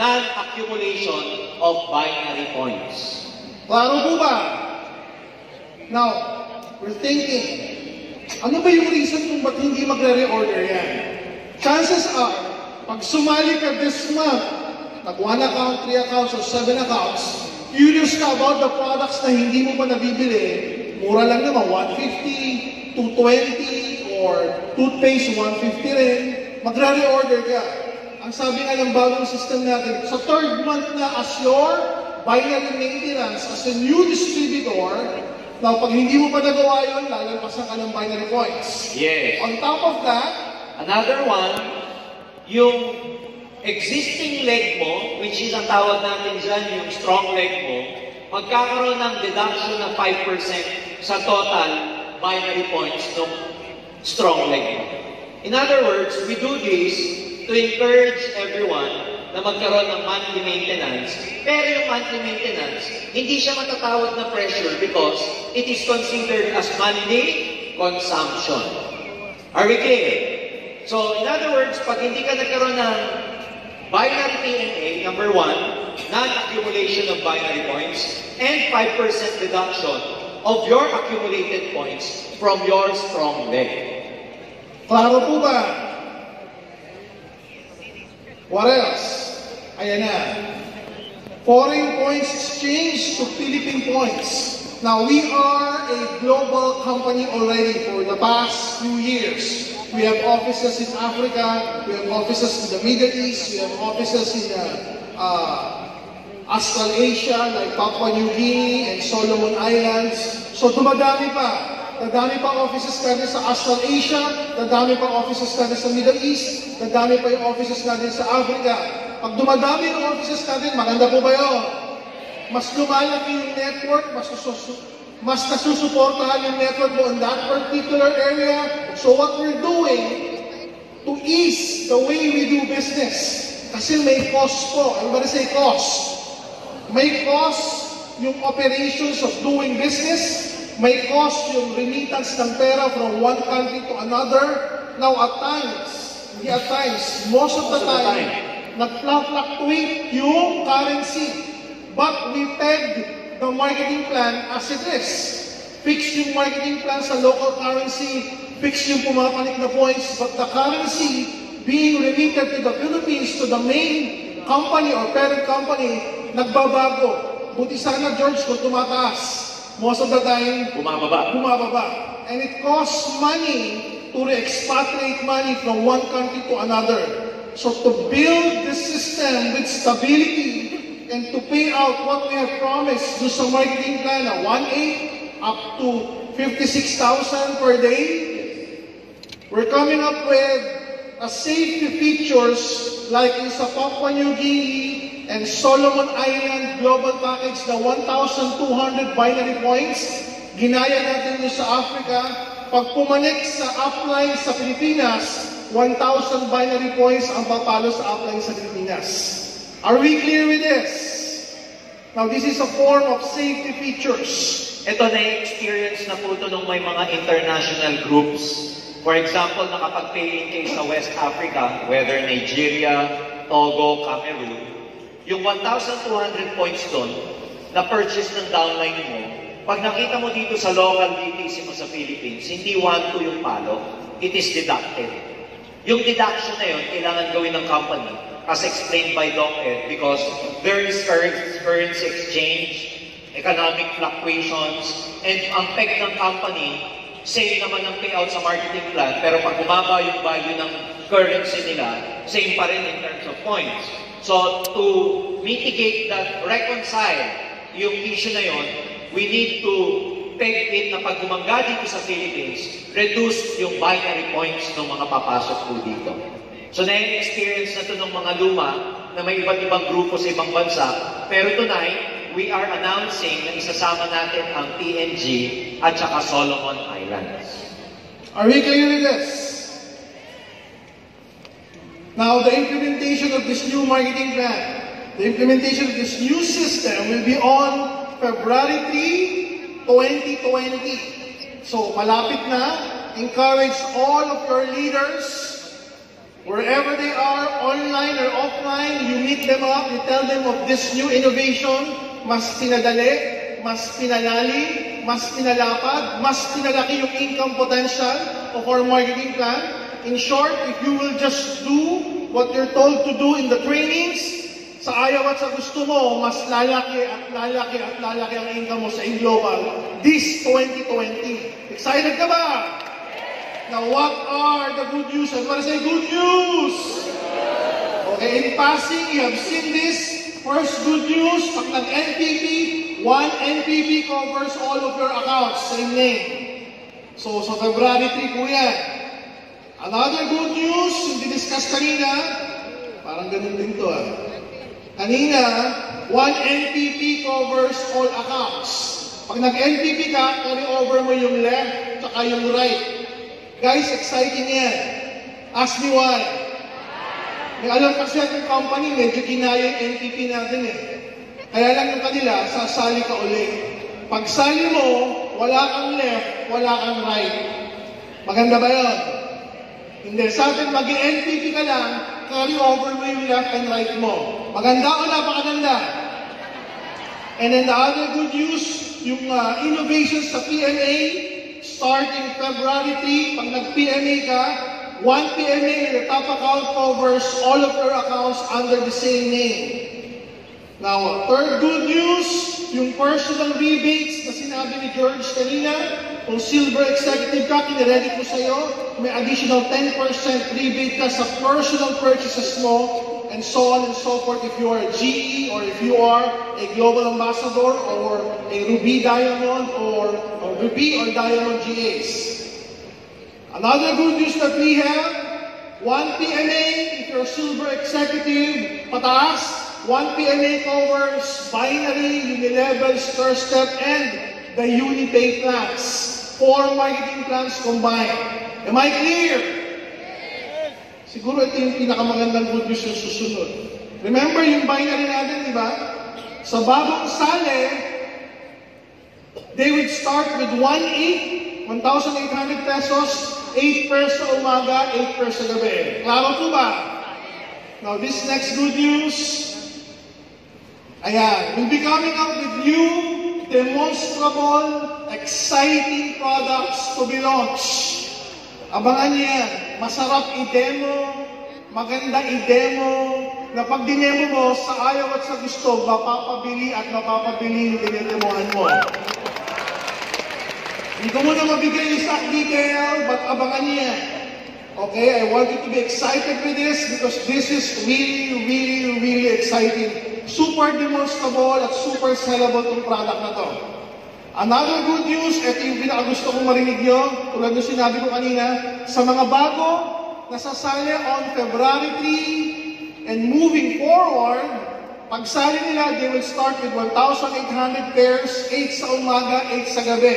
non-accumulation of binary points. Klaro po ba? Now, we're thinking, ano ba yung reason kung ba't hindi magre-reorder yan? Chances are, pag sumali ka this month, nag 1 account, 3 accounts, or 7 accounts, curious ka about the products na hindi mo pa nabibili, mura lang naman, 150, 220, or toothpaste, 150 rin, magre-reorder ka. Ang sabi nga ng bagong system natin, sa third month na as your binary maintenance as a new distributor, now pag hindi mo pa nagawa yun, lalagpasan ka ng binary points. Yes. On top of that, another one, yung existing leg mo, which is ang tawag natin dyan, yung strong leg mo, magkakaroon ng deduction ng 5% sa total binary points ng strong leg mo. In other words, we do this to encourage everyone na magkaroon ng monthly maintenance, pero yung monthly maintenance, hindi siya matatawag na pressure because it is considered as monthly consumption. Are we clear? So, in other words, pag hindi ka nagkaroon ng binary PMA, number one, non-accumulation of binary points, and 5% reduction of your accumulated points from your strong leg. Klaro po ba? What else? Ayan na. Foreign points exchange to Philippine points. Now, we are a global company already for the past few years. We have offices in Africa. We have offices in the Middle East. We have offices in Astral Asia, like Papua New Guinea and Solomon Islands. So, dumadami pa. Dadami pang offices natin sa Astral Asia, dadami pang offices natin sa Middle East, dadami pa yung offices natin sa Africa. Pag dumadami yung offices natin, maganda po ba yun? Mas lumalaki yung network, mas nasusuportahan yung network mo in that particular area. So what we're doing to ease the way we do business, kasi may cost po. Everybody say cost. May cost yung operations of doing business. May cost yung remittance ng pera from one country to another. Now, at times, most of the time, nag-fluctuate yung currency. But we peg the marketing plan as it is. Fix yung marketing plan sa local currency, fix yung pumapanik na points, but the currency being remitted to the Philippines, to the main company or parent company, nagbabago. Buti sana, George, kung tumataas. Most of the time, bumababa. And it costs money to re-expatriate money from one country to another. So to build this system with stability and to pay out what we have promised, do some marketing plan of 1.8 up to 56,000 per day. We're coming up with safety features like in sa Papua New Guinea and Solomon Island Global Package na 1,200 binary points, ginaya natin yun sa Africa. Pag pumanik sa upline sa Pilipinas, 1,000 binary points ang papalo sa upline sa Pilipinas. Are we clear with this? Now, this is a form of safety features. Ito na-experience na po ito nung may mga international groups. For example, nakapag-pailing kayo sa West Africa, whether Nigeria, Togo, Cameroon, yung 1,200 points doon na purchase ng downline mo, pag nakita mo dito sa local DTC mo sa Philippines, hindi 1-2 yung palo, it is deducted. Yung deduction na yun, kailangan gawin ng company, as explained by Doc Ed, because there is currency exchange, economic fluctuations, and ang peg ng company, same naman ang payout sa marketing plan, pero pag bumaba yung value ng currency nila, same pa rin in terms of points. So, to mitigate that, reconcile yung issue na yun, we need to peg it na pag gumangga dito sa Philippines, reduce yung binary points ng mga papasok po dito. So, na-experience na ito ng mga luma na may iba't ibang grupo sa ibang bansa. Pero tonight, we are announcing na isasama natin ang PNG at saka Solomon Islands. Are we clear with this? Now, the implementation of this new marketing plan, the implementation of this new system will be on February 3, 2020. So, malapit na. Encourage all of your leaders, wherever they are, online or offline, you meet them up, you tell them of this new innovation, mas pinadali, mas pinalalim, mas pinalapad, mas pinalaki yung income potential of our marketing plan. In short, if you will just do what you're told to do in the trainings, sa ayaw at sa gusto mo, mas lalaki at lalaki at lalaki ang income mo sa AIM Global this 2020. Excited ka ba? Now, what are the good news? Everybody say good news! Okay, in passing, you have seen this. First good news, pag nag-NPP, one NPP covers all of your accounts, same name. So, sa February 3 po yan. Another good news, yung diniscuss kanina, parang ganun din to ah. Kanina, one NPP covers all accounts. Pag nag-NPP ka, carry-over mo yung left, tsaka yung right. Guys, exciting yan. Ask me why. May alam kasi yung company, medyo kinaya yung NPP natin eh. Kaya lang yung kanila, sasali ka ulit. Pag sali mo, wala kang left, wala kang right. Maganda ba yun? Hindi. Sa atin, mag-NPP ka lang, carry over mo yung left and right mo. Maganda o napakaganda? And then the other good news, yung innovations sa PMA, starting February 3, pag nag-PMA ka, one PMA in the top account covers all of your accounts under the same name. Now, third good news, yung personal rebates na sinabi ni George kanina, kung silver executive ka, kiniredy ko sa'yo, may additional 10% rebate ka sa personal purchases mo, and so on and so forth if you are a GE or if you are a global ambassador or a Ruby Diamond or Ruby or Diamond GAs. Another good news that we have, one PMA if you're a silver executive, pataas, one PMA covers binary, unilevel, stir step, and the Unipay plans. Four marketing plans combined. Am I clear? Siguro ito yung pinakamagandang good news yung susunod. Remember yung binary natin, di ba? Sa bagong sale, they would start with 1,800 pesos, 8 peso umaga, 8 peso gabi. Klaro po ba? Now, this next good news, ayan, we'll be coming up with new, demonstrable, exciting products to be launched. Abangan niya yan. Masarap i-demo, maganda i-demo, na pag dinemo mo, sa ayaw at sa gusto, mapapabili at mapapabili yung dinemohan mo. Hindi ko muna mabigay exact detail, but abangan niya. Okay, I want you to be excited with this because this is really, really, really exciting. Super demonstrable at super sellable yung product na to. Another good news, ito yung pinakagusto kong marinig nyo, tulad yung sinabi ko kanina, sa mga bago nasasali on February 3 and moving forward, pagsali nila, they will start with 1,800 pairs, 8 sa umaga, 8 sa gabi.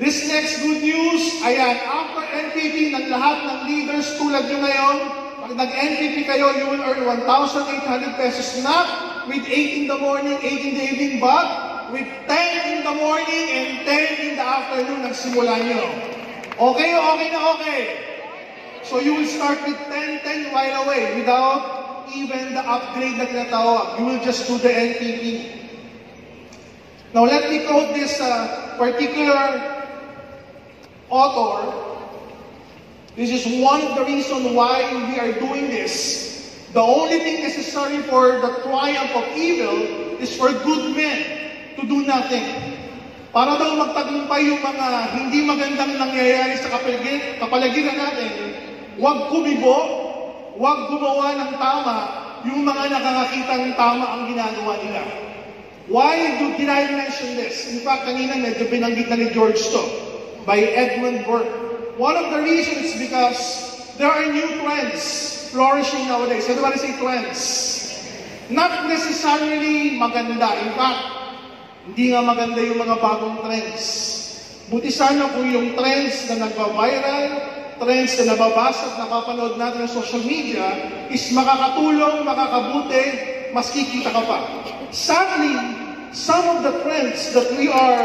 This next good news, ayan, after NPP ng lahat ng leaders tulad nyo ngayon, pag nag-NPP kayo, you will earn 1,800 pesos not with 8 in the morning, 8 in the evening, but with 10 in the morning and 10 in the afternoon, nagsimula nyo. Okay, okay na okay. So you will start with 10 right away without even the upgrade na tinatawag. You will just do the NPP. Now let me quote this particular author. This is one of the reasons why we are doing this. The only thing necessary for the triumph of evil is for good men to do nothing. Para daw magtagumpay yung mga hindi magandang nangyayari sa kapaligiran natin, huwag kumibo, huwag gumawa ng tama yung mga nakakakita ng tama ang ginagawa nila. Why did I mention this? In fact, kanina medyo binanggit na ni George to by Edmund Burke. One of the reasons is because there are new trends flourishing nowadays. Everybody say trends. Not necessarily maganda. In fact, hindi nga maganda yung mga bagong trends. Buti sana kung yung trends na nagpa-viral, trends na nababasa at napapanood natin sa social media is makakatulong, makakabuti, mas kikita ka pa. Sadly, some of the trends that we are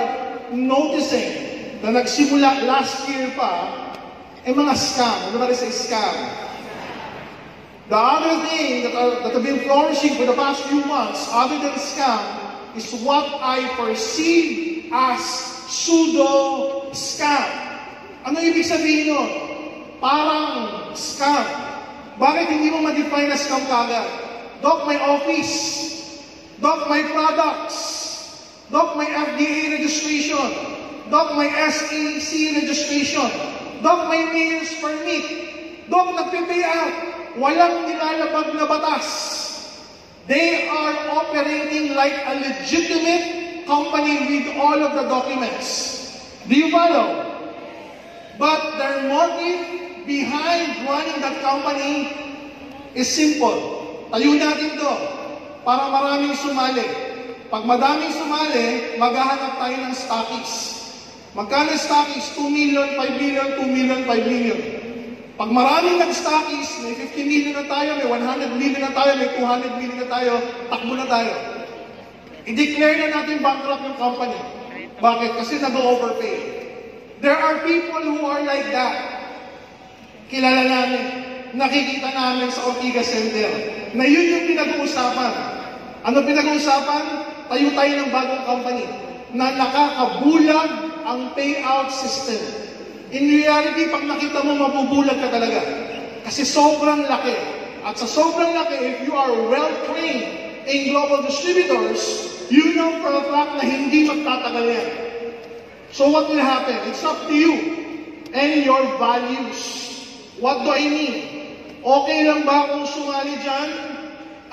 noticing na nagsimula last year pa ay mga scam. Ano ba rin sa scam? The other thing that have been flourishing for the past few months other than scam is what I perceive as pseudo-scam. Ano ibig sabihin nun? Parang scam. Bakit hindi mo ma-define na scam kagad? Doc, my office. Doc, my products. Doc, my FDA registration. Doc, my SEC registration. Doc, my mayor's permit. Doc, nagpipay out. Walang nilalabag na batas. They are operating like a legitimate company with all of the documents. Do you follow? But their motive behind running that company is simple. Tayo natin to para maraming sumali. Pag madaming sumali, maghahanap tayo ng stockies. Magkano stockies? 2 million, 5 million, 2 million, 5 million. Pag maraming nag-stockies, may 50 million na tayo, may 100 million na tayo, may 200 million na tayo, takbo na tayo. I-declare na natin bankrupt yung company. Bakit? Kasi nag-overpay. There are people who are like that. Kilala namin, nakikita namin sa Ortiga Center na yun yung pinag-uusapan. Ano pinag-uusapan? Tayo tayo ng bagong company na nakakabulag ang payout system. In reality, pag nakita mo, mabubulag ka talaga. Kasi sobrang laki. At sa sobrang laki, if you are well-trained in global distributors, you know for a fact na hindi magtatagal yan. So what will happen? It's up to you and your values. What do I mean? Okay lang ba kung sumali dyan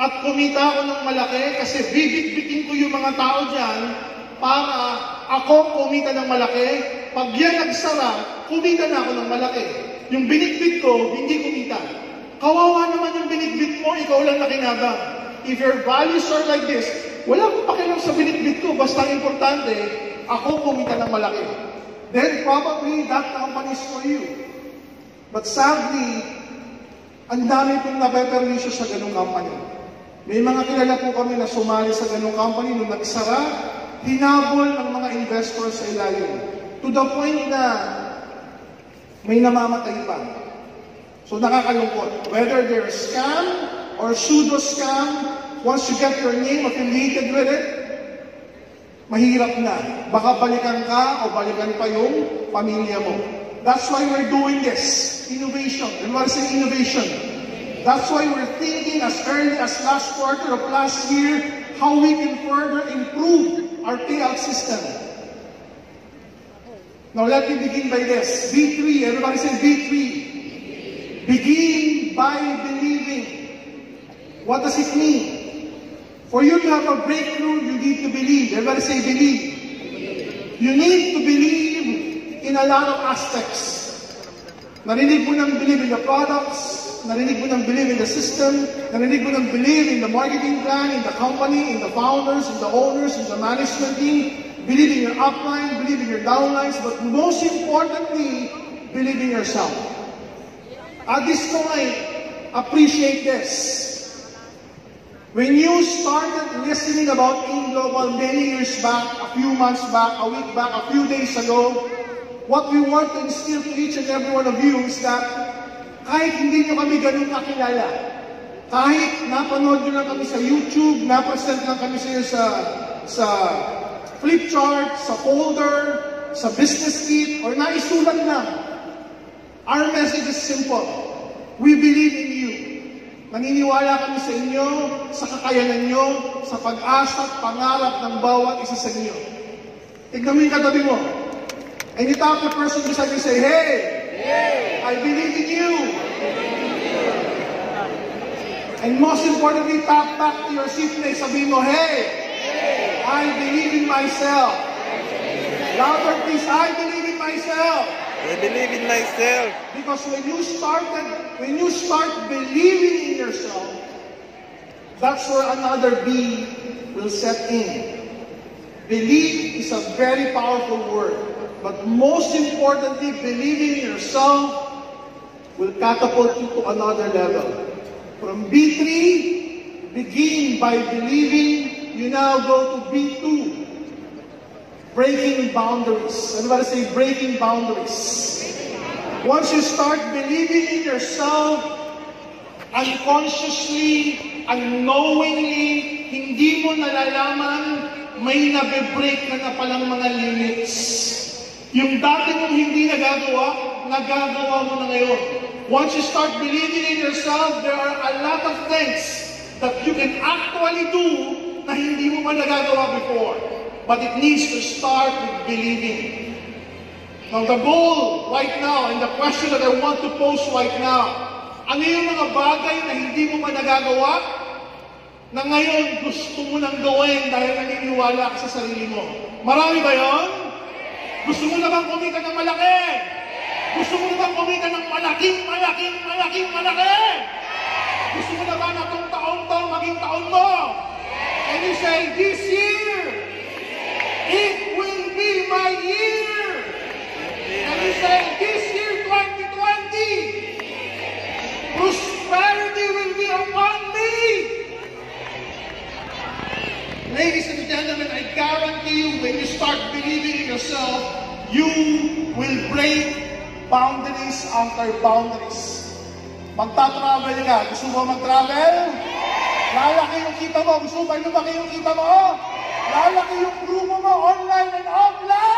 at kumita ako ng malaki? Kasi bibit-bitin ko yung mga tao dyan para ako kumita ng malaki. Pag yan nagsara, kumita na ako ng malaki. Yung binigbit ko, hindi kumita. Kawawa naman yung binigbit mo, ikaw lang nakinabang. If your values are like this, wala akong pakialam sa binigbit ko. Basta ang importante, ako kumita ng malaki. Then probably that company is for you. But sadly, ang dami pong napeperwisyo sa ganung company. May mga kilala po kami na sumali sa ganung company nung nagsara, hinabol ng mga investors sa ilalim. To the point na may namamatay pa. So nakakalungkot. Whether they're scam or pseudo-scam, once you get your name affiliated with it, mahirap na. Baka balikan ka o balikan pa yung pamilya mo. That's why we're doing this. Innovation. Everybody say innovation. That's why we're thinking as early as last quarter of last year how we can further improve our payout system. Now let me begin by this. B3. Everybody say B3. Begin by believing. What does it mean? For you to have a breakthrough, you need to believe. Everybody say believe. You need to believe in a lot of aspects. Narinig mo ng believe in the products, narinig mo ng believe in the system, narinig mo ng believe in the marketing plan, in the company, in the founders, in the owners, in the management team, believe in your upline, believe in your downlines, but most importantly, believe in yourself. At this point, appreciate this. When you started listening about AIM Global many years back, a few months back, a week back, a few days ago, what we want to instill to each and every one of you is that kahit hindi nyo kami ganun kakilala, kahit napanood nyo lang kami sa YouTube, napresent lang kami sa flip chart, sa folder, sa business kit, or naisulat lang, our message is simple. We believe in you. Naniniwala kami sa inyo, sa kakayanan nyo, sa pag-asa at pangarap ng bawat isa sa inyo. Tignan mo yung katabi mo. And you tap the person beside you, say, hey, I believe in you. And most importantly, tap back to your seatmate. Sabihin mo, hey, I believe in myself. Louder please, I believe in myself. I believe in myself. Because when you start believing in yourself, that's where another B will set in. Believe is a very powerful word. But most importantly, believing in yourself will catapult you to another level. From B3, begin by believing, you now go to B2. Breaking boundaries. Everybody say breaking boundaries. Once you start believing in yourself, unconsciously, unknowingly, hindi mo nalalaman, may nabibreak na palang mga limits. Yung dati mong hindi nagagawa, nagagawa mo na ngayon. Once you start believing in yourself, there are a lot of things that you can actually do na hindi mo pa nagagawa before. But it needs to start with believing. Now the goal right now, and the question that I want to pose right now, ano yung mga bagay na hindi mo pa nagagawa, na ngayon gusto mo nang gawin dahil naniniwala ka sa sarili mo? Marami ba yun? Gusto mo na bang kumita ng malaki? Gusto mo na bang kumita ng malaking? Gusto mo na ba na itong taon to maging taon mo? And you say, this year, it will be my year. And we say, this year, 2020, prosperity will be upon me. Ladies and gentlemen, I guarantee you, when you start believing in yourself, you will break boundaries after boundaries. Magta-travel ka. Gusto mo mag-travel? Lalaki yung kita mo. Gusto mo ba lumaki yung kita mo? Lalaki yung grupo mo online and offline!